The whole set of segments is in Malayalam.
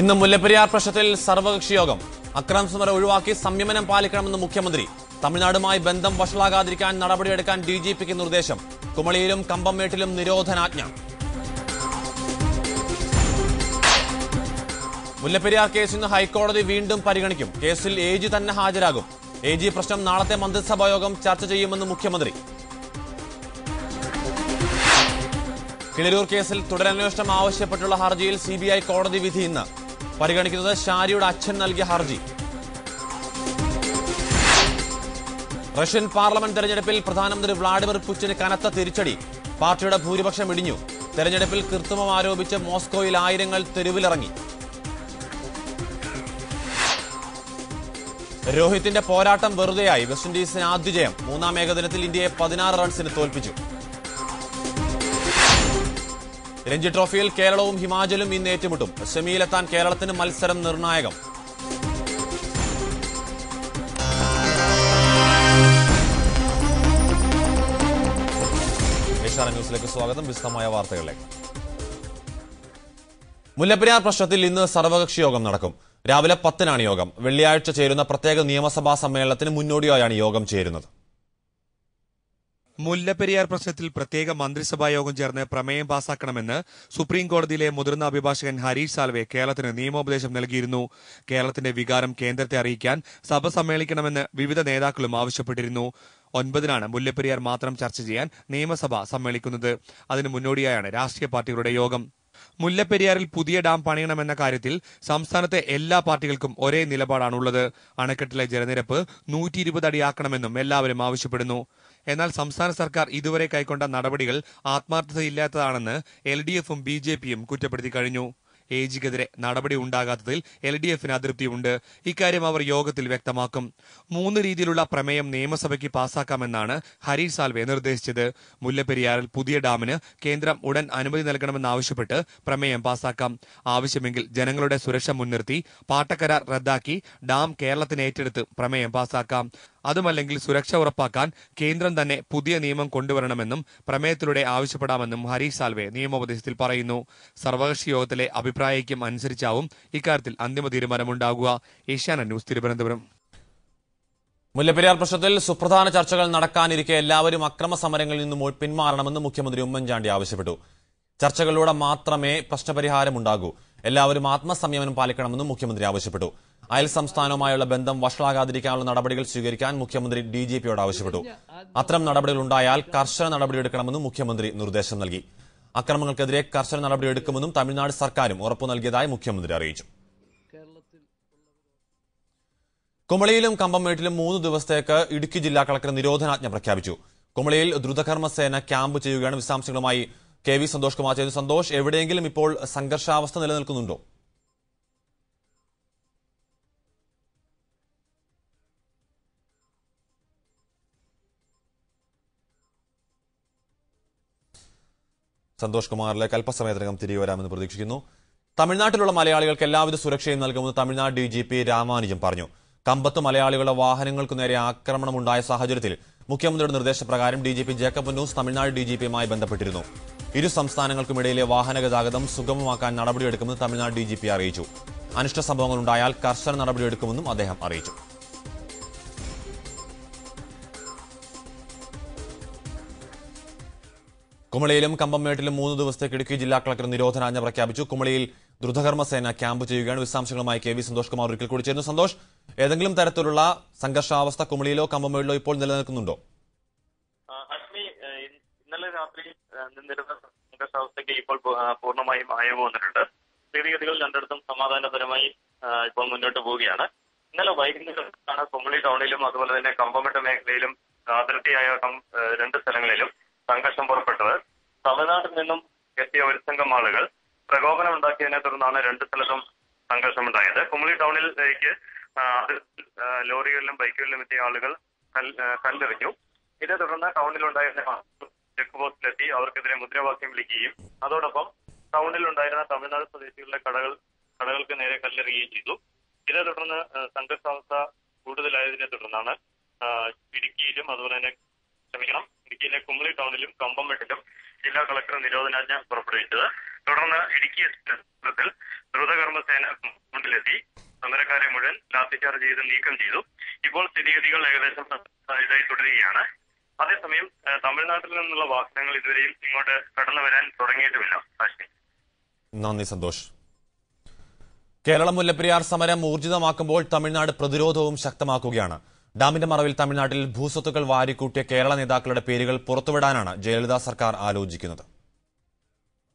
ഇന്ന് മുല്ലപ്പെരിയാർ പ്രശ്നത്തിൽ സർവകക്ഷി യോഗം. അക്രമ സമരം ഒഴിവാക്കി സംയമനം പാലിക്കണമെന്ന് മുഖ്യമന്ത്രി. തമിഴ്നാടുമായി ബന്ധം വഷളാകാതിരിക്കാൻ നടപടിയെടുക്കാൻ DGPക്ക് നിർദ്ദേശം. കുമളിയിലും കമ്പംമേട്ടിലും നിരോധനാജ്ഞ. മുല്ലപ്പെരിയാർ കേസ് ഇന്ന് ഹൈക്കോടതി വീണ്ടും പരിഗണിക്കും. കേസിൽ AG തന്നെ ഹാജരാകും. AG പ്രശ്നം നാളത്തെ മന്ത്രിസഭാ യോഗം ചർച്ച ചെയ്യുമെന്ന് മുഖ്യമന്ത്രി. കിഴരൂർ കേസിൽ തുടരന്വേഷണം ആവശ്യപ്പെട്ടുള്ള ഹർജിയിൽ CBI കോടതി വിധി ഇന്ന് പരിഗണിക്കുന്നത്. ഷാരിയുടെ അച്ഛൻ നൽകിയ ഹർജി. റഷ്യൻ പാർലമെന്റ് തെരഞ്ഞെടുപ്പിൽ പ്രധാനമന്ത്രി വ്ളാഡിമിർ പുടിന് കനത്ത തിരിച്ചടി. പാർട്ടിയുടെ ഭൂരിപക്ഷം ഇടിഞ്ഞു. തെരഞ്ഞെടുപ്പിൽ കൃത്രിമം ആരോപിച്ച് മോസ്കോയിൽ ആയിരങ്ങൾ തെരുവിലിറങ്ങി. രോഹിത്തിന്റെ പോരാട്ടം വെറുതെയായി. വെസ്റ്റിൻഡീസിന് ആദ്യ ജയം. മൂന്നാം ഏകദിനത്തിൽ ഇന്ത്യയെ 16 റൺസിന് തോൽപ്പിച്ചു. രഞ്ജി ട്രോഫിയിൽ കേരളവും ഹിമാചലും ഇന്ന് ഏറ്റുമുട്ടും. സെമിയിലെത്താൻ കേരളത്തിന് മത്സരം നിർണായകം. ഏഷ്യാനെറ്റ് ന്യൂസിലേക്ക് സ്വാഗതം. വിശദമായ വാർത്തകളിലേക്ക്. മുല്ലപ്പെരിയാർ പ്രശ്നത്തിൽ ഇന്ന് സർവകക്ഷി യോഗം നടക്കും. രാവിലെ 10-നാണ് യോഗം. വെള്ളിയാഴ്ച ചേരുന്ന പ്രത്യേക നിയമസഭാ സമ്മേളനത്തിന് മുന്നോടിയായാണ് യോഗം ചേരുന്നത്. മുല്ലപ്പെരിയാർ പ്രശ്നത്തിൽ പ്രത്യേക മന്ത്രിസഭാ യോഗം ചേർന്ന് പ്രമേയം പാസാക്കണമെന്ന് സുപ്രീംകോടതിയിലെ മുതിർന്ന അഭിഭാഷകൻ ഹരീഷ് സാൽവെ കേരളത്തിന് നിയമോപദേശം നൽകിയിരുന്നു. കേരളത്തിന്റെ വികാരം കേന്ദ്രത്തെ അറിയിക്കാൻ സഭ സമ്മേളിക്കണമെന്ന് വിവിധ നേതാക്കളും ആവശ്യപ്പെട്ടിരുന്നു. 9-നാണ് മുല്ലപ്പെരിയാർ മാത്രം ചർച്ച ചെയ്യാൻ നിയമസഭ സമ്മേളിക്കുന്നത്. അതിന് മുന്നോടിയായാണ് രാഷ്ട്രീയ പാർട്ടികളുടെ യോഗം. മുല്ലപ്പെരിയാറിൽ പുതിയ ഡാം പണിയണമെന്ന കാര്യത്തിൽ സംസ്ഥാനത്തെ എല്ലാ പാർട്ടികൾക്കും ഒരേ നിലപാടാണുള്ളത്. അണക്കെട്ടിലെ ജലനിരപ്പ് 120 അടിയാക്കണമെന്നും എല്ലാവരും ആവശ്യപ്പെടുന്നു. എന്നാൽ സംസ്ഥാന സർക്കാർ ഇതുവരെ കൈക്കൊണ്ട നടപടികൾ ആത്മാർത്ഥതയില്ലാത്തതാണെന്ന് LDF-ഉം BJP-യും കുറ്റപ്പെടുത്തി കഴിഞ്ഞു. AGക്കെതിരെ നടപടി ഉണ്ടാകാത്തതിൽ LDF-ന് അതൃപ്തിയുണ്ട്. ഇക്കാര്യം അവർ യോഗത്തിൽ വ്യക്തമാക്കും. 3 രീതിയിലുള്ള പ്രമേയം നിയമസഭയ്ക്ക് പാസാക്കാമെന്നാണ് ഹരീഷ് സാൽവെ നിർദ്ദേശിച്ചത്. മുല്ലപ്പെരിയാറിൽ പുതിയ ഡാമിന് കേന്ദ്രം ഉടൻ അനുമതി നൽകണമെന്നാവശ്യപ്പെട്ട് പ്രമേയം പാസാക്കാം. ആവശ്യമെങ്കിൽ ജനങ്ങളുടെ സുരക്ഷ മുൻനിർത്തി പാട്ടക്കരാർ റദ്ദാക്കി ഡാം കേരളത്തിന് ഏറ്റെടുത്ത് പ്രമേയം പാസാക്കാം. അതുമല്ലെങ്കിൽ സുരക്ഷ ഉറപ്പാക്കാൻ കേന്ദ്രം തന്നെ പുതിയ നിയമം കൊണ്ടുവരണമെന്നും പ്രമേയത്തിലൂടെ ആവശ്യപ്പെടാമെന്നും ഹരീഷ് സാൽവെ നിയമോപദേശത്തിൽ പറയുന്നു. സർവകക്ഷി യോഗത്തിലെ അഭിപ്രായൈക്യം അനുസരിച്ചാവും ഇക്കാര്യത്തിൽ അന്തിമ തീരുമാനമുണ്ടാകുക. ഏഷ്യാനെറ്റ് ന്യൂസ്, തിരുവനന്തപുരം. മുല്ലപ്പെരിയാർ പ്രശ്നത്തിൽ സുപ്രധാന ചർച്ചകൾ നടക്കാനിരിക്കെ എല്ലാവരും അക്രമ സമരങ്ങളിൽ നിന്നും പിന്മാറണമെന്ന് മുഖ്യമന്ത്രി ഉമ്മൻചാണ്ടി ആവശ്യപ്പെട്ടു. ചർച്ചകളിലൂടെ മാത്രമേ പ്രശ്നപരിഹാരമുണ്ടാകൂ. എല്ലാവരും ആത്മസംയമനം പാലിക്കണമെന്നും മുഖ്യമന്ത്രി ആവശ്യപ്പെട്ടു. അയൽ സംസ്ഥാനവുമായുള്ള ബന്ധം വഷളാകാതിരിക്കാനുള്ള നടപടികൾ സ്വീകരിക്കാൻ മുഖ്യമന്ത്രി DGPയോട് ആവശ്യപ്പെട്ടു. അത്തരം നടപടികൾ ഉണ്ടായാൽ കർശന നടപടിയെടുക്കണമെന്നും മുഖ്യമന്ത്രി നിർദ്ദേശം നൽകി. അക്രമങ്ങൾക്കെതിരെ കർശന നടപടിയെടുക്കുമെന്നും തമിഴ്നാട് സർക്കാരും ഉറപ്പു നൽകിയതായി മുഖ്യമന്ത്രി അറിയിച്ചു. കുമളിയിലും കമ്പംമേട്ടിലും 3 ദിവസത്തേക്ക് ഇടുക്കി ജില്ലാ കളക്ടർ നിരോധനാജ്ഞ പ്രഖ്യാപിച്ചു. കുമളിയിൽ ദ്രുതകർമ്മസേന ക്യാമ്പ് ചെയ്യുകയാണ്. വിശദാംശങ്ങളുമായി KV സന്തോഷ് കുമാർ ചെയ്തു. സന്തോഷ്, എവിടെയെങ്കിലും ഇപ്പോൾ സംഘർഷാവസ്ഥ നിലനിൽക്കുന്നുണ്ടോ? സന്തോഷ് കുമാറിലേക്ക് അല്പസമയത്തിനകം തിരികെ വരാമെന്ന് പ്രതീക്ഷിക്കുന്നു. തമിഴ്നാട്ടിലുള്ള മലയാളികൾക്ക് എല്ലാവിധ സുരക്ഷയും നൽകുമെന്ന് തമിഴ്നാട് DGP രാമാനുജൻ പറഞ്ഞു. കമ്പത്ത് മലയാളികളുടെ വാഹനങ്ങൾക്കു നേരെ ആക്രമണമുണ്ടായ സാഹചര്യത്തിൽ മുഖ്യമന്ത്രിയുടെ നിർദ്ദേശപ്രകാരം DGP ജേക്കബ് മുന്നൂസ് തമിഴ്നാട് DGPയുമായി ബന്ധപ്പെട്ടിരുന്നു. ഇരു സംസ്ഥാനങ്ങൾക്കുമിടയിലെ വാഹന ഗതാഗതം സുഗമമാക്കാൻ നടപടിയെടുക്കുമെന്ന് തമിഴ്നാട് DGP അറിയിച്ചു. അനിഷ്ട സംഭവങ്ങളുണ്ടായാൽ കർശന നടപടിയെടുക്കുമെന്നും അദ്ദേഹം അറിയിച്ചു. കുമളിയിലും കമ്പംമേട്ടിലും 3 ദിവസത്തേക്ക് ഇടുക്കി ജില്ലാ കളക്ടർ നിരോധനാജ്ഞ പ്രഖ്യാപിച്ചു. കുമളിയിൽ ദ്രുതകർമ്മസേന ക്യാമ്പ് ചെയ്യുകയാണ്. വിശദാംശങ്ങളുമായി KV സന്തോഷ് കുമാർ ഒരിക്കൽ കൂടി ചേരുന്നു. സന്തോഷ്, ഏതെങ്കിലും തരത്തിലുള്ള സംഘർഷാവസ്ഥ കുമളിയിലോ കമ്പംമേട്ടിലോ ഇപ്പോൾ നിലനിൽക്കുന്നുണ്ടോ? ഇന്നലെ രാത്രി സംഘർഷാവസ്ഥയ്ക്ക് ഇപ്പോൾ പൂർണ്ണമായും അയവ് വന്നിട്ടുണ്ട്. സ്ഥിതിഗതികൾ രണ്ടിടത്തും സമാധാനപരമായി ഇപ്പോൾ മുന്നോട്ട് പോവുകയാണ്. ഇന്നലെ വൈകുന്നേരത്താണ് കുമളി ടൗണിലും അതുപോലെ തന്നെ കമ്പംമേട്ട് മേഖലയിലും അതിർത്തിയായ 2 സ്ഥലങ്ങളിലും സംഘർഷം പുറപ്പെട്ടത്. തമിഴ്നാട്ടിൽ നിന്നും എത്തിയ ഒരു സംഘം ആളുകൾ പ്രകോപനമുണ്ടാക്കിയതിനെ തുടർന്നാണ് 2 സ്ഥലത്തും സംഘർഷമുണ്ടായത്. കുമളി ടൗണിലേക്ക് ലോറികളിലും ബൈക്കുകളിലും എത്തിയ ആളുകൾ കല്ലെറിഞ്ഞു. ഇതേ തുടർന്ന് ടൗണിലുണ്ടായിരുന്ന ചെക്ക് പോസ്റ്റിലെത്തി അവർക്കെതിരെ മുദ്രാവാക്യം വിളിക്കുകയും അതോടൊപ്പം ടൗണിലുണ്ടായിരുന്ന തമിഴ്നാട് സ്വദേശികളുടെ കടകൾക്ക് നേരെ കല്ലെറിയുകയും ചെയ്തു. ഇതേ തുടർന്ന് സംഘർഷാവസ്ഥ കൂടുതലായതിനെ തുടർന്നാണ് ഇടുക്കിയിലും അതുപോലെ തന്നെ കുമളി ടൗണിലും കമ്പംമേട്ടിലും ജില്ലാ കളക്ടർ നിരോധനാജ്ഞ പുറപ്പെടുവിച്ചത്. തുടർന്ന് ഇടുക്കി എക്സ്പ്രസിൽ ദ്രുതകർമ്മ സേന മുന്നിലെത്തി സമരക്കാരെ മുഴുവൻ ലാത്തിചാർജ് ചെയ്ത് നീക്കം ചെയ്തു. ഇപ്പോൾ സ്ഥിതിഗതികൾ ഏകദേശം ഇതായി തുടരുകയാണ്. അതേസമയം തമിഴ്നാട്ടിൽ നിന്നുള്ള വാഹനങ്ങൾ ഇതുവരെയും ഇങ്ങോട്ട് കടന്നു വരാൻ തുടങ്ങിയിട്ടുമില്ല. നന്ദി സന്തോഷ്. കേരളം മുല്ലപ്പെരിയാർ സമരം ഊർജിതമാക്കുമ്പോൾ തമിഴ്നാട് പ്രതിരോധവും ശക്തമാക്കുകയാണ്. ഡാമിന്റെ മറവിൽ തമിഴ്നാട്ടിൽ ഭൂസ്വത്തുക്കൾ വാരിക്കൂട്ടിയ കേരള നേതാക്കളുടെ പേരുകൾ പുറത്തുവിടാനാണ് ജയലളിത സർക്കാർ ആലോചിക്കുന്നത്.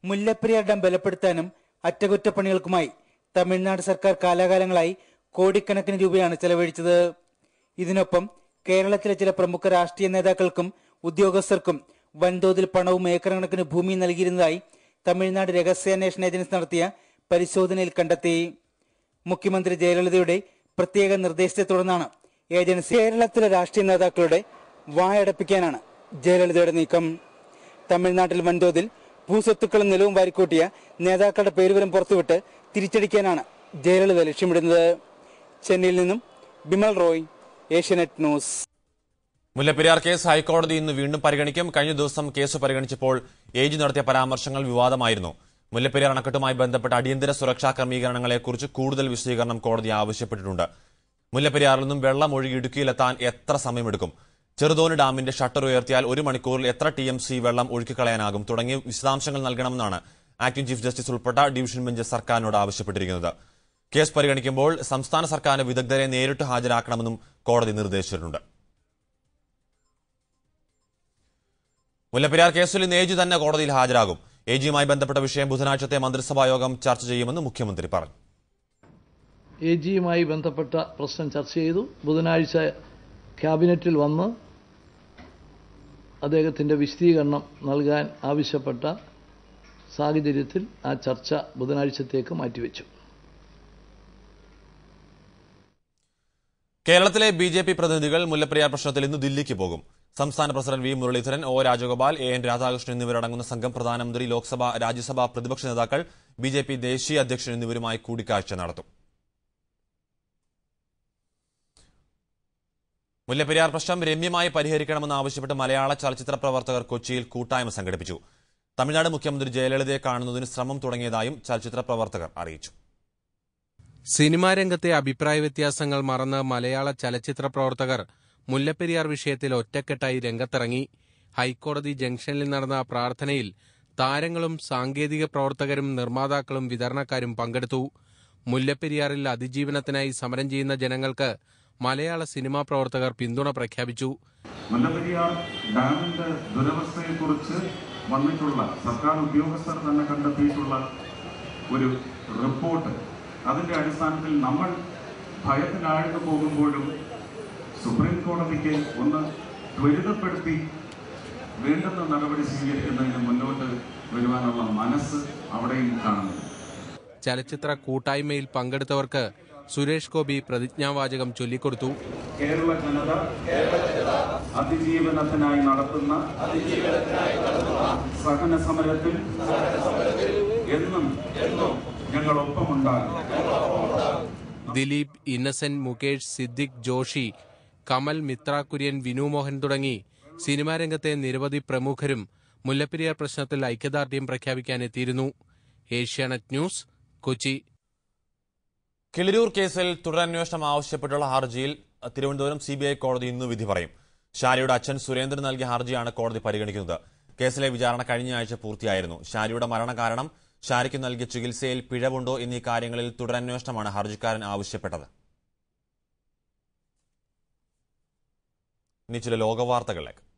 മുല്ലപ്പെരിയാർ ഡാം ബലപ്പെടുത്താനും അറ്റകുറ്റപ്പണികൾക്കുമായി തമിഴ്നാട് സർക്കാർ കാലാകാലങ്ങളായി കോടിക്കണക്കിന് രൂപയാണ് ചെലവഴിച്ചത്. ഇതിനൊപ്പം കേരളത്തിലെ ചില പ്രമുഖ രാഷ്ട്രീയ നേതാക്കൾക്കും ഉദ്യോഗസ്ഥർക്കും വൻതോതിൽ പണവും ഏക്കറക്കണക്കിന് ഭൂമിയും നൽകിയിരുന്നതായി തമിഴ്നാട് രഹസ്യാന്വേഷണ ഏജൻസി നടത്തിയ പരിശോധനയിൽ കണ്ടെത്തി. മുഖ്യമന്ത്രി ജയലളിതയുടെ പ്രത്യേക നിർദ്ദേശത്തെ തുടർന്നാണ് ഏജൻസി കേരളത്തിലെ രാഷ്ട്രീയ നേതാക്കളുടെ വായടപ്പിക്കാനാണ് ജയലളിതയുടെ നീക്കം. തമിഴ്നാട്ടിൽ വൻതോതിൽ ഭൂസ്വത്തുക്കളും നിലവും വാരിക്കൂട്ടിയ നേതാക്കളുടെ പേരുകളും പുറത്തുവിട്ട് തിരിച്ചടിക്കാനാണ് ജയലളിത ലക്ഷ്യമിടുന്നത്. ചെന്നൈയിൽ നിന്നും ബിമൽ റോയ്, ഏഷ്യാനെറ്റ് ന്യൂസ്. മുല്ലപ്പെരിയാർ കേസ് ഹൈക്കോടതി ഇന്ന് വീണ്ടും പരിഗണിക്കും. കഴിഞ്ഞ ദിവസം കേസ് പരിഗണിച്ചപ്പോൾ എജി നടത്തിയ പരാമർശങ്ങൾ വിവാദമായിരുന്നു. മുല്ലപ്പെരിയാർ അണക്കെട്ടുമായി ബന്ധപ്പെട്ട അടിയന്തര സുരക്ഷാ ക്രമീകരണങ്ങളെക്കുറിച്ച് കൂടുതൽ വിശദീകരണം കോടതി ആവശ്യപ്പെട്ടിട്ടുണ്ട്. മുല്ലപ്പെരിയാറിൽ നിന്നും വെള്ളം ഒഴുകി ഇടുക്കിയിലെത്താൻ എത്ര സമയമെടുക്കും, ചെറുതോണി ഡാമിന്റെ ഷട്ടർ ഉയർത്തിയാൽ 1 മണിക്കൂറിൽ എത്ര TMC വെള്ളം ഒഴുക്കിക്കളയാനാകും തുടങ്ങിയ വിശദാംശങ്ങൾ നൽകണമെന്നാണ് ആക്ടിംഗ് ചീഫ് ജസ്റ്റിസ് ഉൾപ്പെട്ട ഡിവിഷൻ ബെഞ്ച് സർക്കാരിനോട് ആവശ്യപ്പെട്ടിരിക്കുന്നത്. കേസ് പരിഗണിക്കുമ്പോൾ സംസ്ഥാന സർക്കാരിന് വിദഗ്ധരെ നേരിട്ട് ഹാജരാക്കണമെന്നും കോടതി നിർദ്ദേശിച്ചിട്ടുണ്ട്. മുല്ലപ്പെരിയാർ കേസിൽ ഇന്ന് എജി തന്നെ കോടതിയിൽ ഹാജരാകും. എജിയുമായി ബന്ധപ്പെട്ട വിഷയം ബുധനാഴ്ചത്തെ മന്ത്രിസഭാ യോഗം ചർച്ച ചെയ്യുമെന്ന് മുഖ്യമന്ത്രി പറഞ്ഞു. എജിയുമായി ബന്ധപ്പെട്ട പ്രശ്നം ചർച്ച ചെയ്തു. ബുധനാഴ്ച ക്യാബിനറ്റിൽ വന്ന് അദ്ദേഹത്തിൻ്റെ വിശദീകരണം നൽകാൻ ആവശ്യപ്പെട്ട സാഹചര്യത്തിൽ ആ ചർച്ച ബുധനാഴ്ചത്തേക്ക് മാറ്റിവെച്ചു. കേരളത്തിലെ BJP പ്രതിനിധികൾ മുല്ലപ്പെരിയാർ പ്രശ്നത്തിൽ ഇന്ന് ദില്ലിക്ക് പോകും. സംസ്ഥാന president V Muraleedharan, O Rajagopal, AN Radhakrishnan എന്നിവരടങ്ങുന്ന സംഘം പ്രധാനമന്ത്രി, ലോക്സഭ, രാജ്യസഭാ പ്രതിപക്ഷ നേതാക്കൾ, BJP ദേശീയ അധ്യക്ഷൻ എന്നിവരുമായി കൂടിക്കാഴ്ച നടത്തും. മുല്ലപ്പെരിയാർ പ്രശ്നം രമ്യമായി പരിഹരിക്കണമെന്നാവശ്യപ്പെട്ട് മലയാള ചലച്ചിത്ര പ്രവർത്തകർ കൊച്ചിയിൽ കൂട്ടായ്മ സംഘടിപ്പിച്ചു. തമിഴ്നാട് മുഖ്യമന്ത്രി ജയലളിതയെ കാണുന്നതിന് ശ്രമം തുടങ്ങിയതായും ചലച്ചിത്ര പ്രവർത്തകർ അറിയിച്ചു. സിനിമാ രംഗത്തെ അഭിപ്രായ വ്യത്യാസങ്ങൾ മറന്ന് മലയാള ചലച്ചിത്ര പ്രവർത്തകർ മുല്ലപ്പെരിയാർ വിഷയത്തിൽ ഒറ്റക്കെട്ടായി രംഗത്തിറങ്ങി. ഹൈക്കോടതി ജംഗ്ഷനിൽ നടന്ന പ്രാർത്ഥനയിൽ താരങ്ങളും സാങ്കേതിക പ്രവർത്തകരും നിർമ്മാതാക്കളും വിതരണക്കാരും പങ്കെടുത്തു. മുല്ലപ്പെരിയാറിൽ അതിജീവനത്തിനായി സമരം ചെയ്യുന്ന ജനങ്ങൾക്ക് മലയാള സിനിമാ പ്രവർത്തകർ പിന്തുണ പ്രഖ്യാപിച്ചു. മുല്ലപ്പെരിയാർ ഡാമിന്റെ ദുരവസ്ഥയെക്കുറിച്ച് വന്നിട്ടുള്ള സർക്കാർ ഉദ്യോഗസ്ഥർ തന്നെ കണ്ടെത്തിയിട്ടുള്ള ഒരു റിപ്പോർട്ട്, അതിന്റെ അടിസ്ഥാനത്തിൽ നമ്മൾ ഭയത്തിലാഴ്ന്നു പോകുമ്പോഴും സുപ്രീം കോടതിക്ക് ഒന്ന് ത്വരിതപ്പെടുത്തി വേണ്ടുന്ന നടപടി സ്വീകരിക്കുന്നതിന് മുന്നോട്ട് വരുവാനുള്ള മനസ്സ് അവിടെയും കാണുന്നു. ചലച്ചിത്ര കൂട്ടായ്മയിൽ പങ്കെടുത്തവർക്ക് സുരേഷ് ഗോപി പ്രതിജ്ഞാവാചകം ചൊല്ലിക്കൊടുത്തു. കേരള ജനത അതിജീവനത്തിനായി നടത്തുന്ന സഹന സമരത്തിൽ എന്നും ഞങ്ങളൊപ്പമുണ്ടാകും. ദിലീപ്, ഇന്നസെന്റ്, മുകേഷ്, സിദ്ദിഖ്, ജോഷി, കമൽ, മിത്ര കുര്യൻ, വിനു മോഹൻ തുടങ്ങി സിനിമാ രംഗത്തെ നിരവധി പ്രമുഖരും മുല്ലപ്പെരിയാർ പ്രശ്നത്തിൽ ഐക്യദാർഢ്യം പ്രഖ്യാപിക്കാനെത്തിയിരുന്നു. ഏഷ്യാനെറ്റ് ന്യൂസ്, കൊച്ചി. കിളിരൂർ കേസിൽ തുടരന്വേഷണം ആവശ്യപ്പെട്ടുള്ള ഹർജിയിൽ തിരുവനന്തപുരം CBI കോടതി ഇന്ന് വിധി പറയും. ഷാരിയുടെ അച്ഛൻ സുരേന്ദ്രൻ നൽകിയ ഹർജിയാണ് കോടതി പരിഗണിക്കുന്നത്. കേസിലെ വിചാരണ കഴിഞ്ഞ ആഴ്ച പൂർത്തിയായിരുന്നു. ഷാരിയുടെ മരണകാരണം, ഷാരിക്ക് നൽകിയ ചികിത്സയിൽ പിഴവുണ്ടോ എന്നീ കാര്യങ്ങളിൽ തുടരന്വേഷണമാണ് ഹർജിക്കാരൻ ആവശ്യപ്പെട്ടത്. ഇനി ചില ലോകവാർത്തകളിലേക്ക്.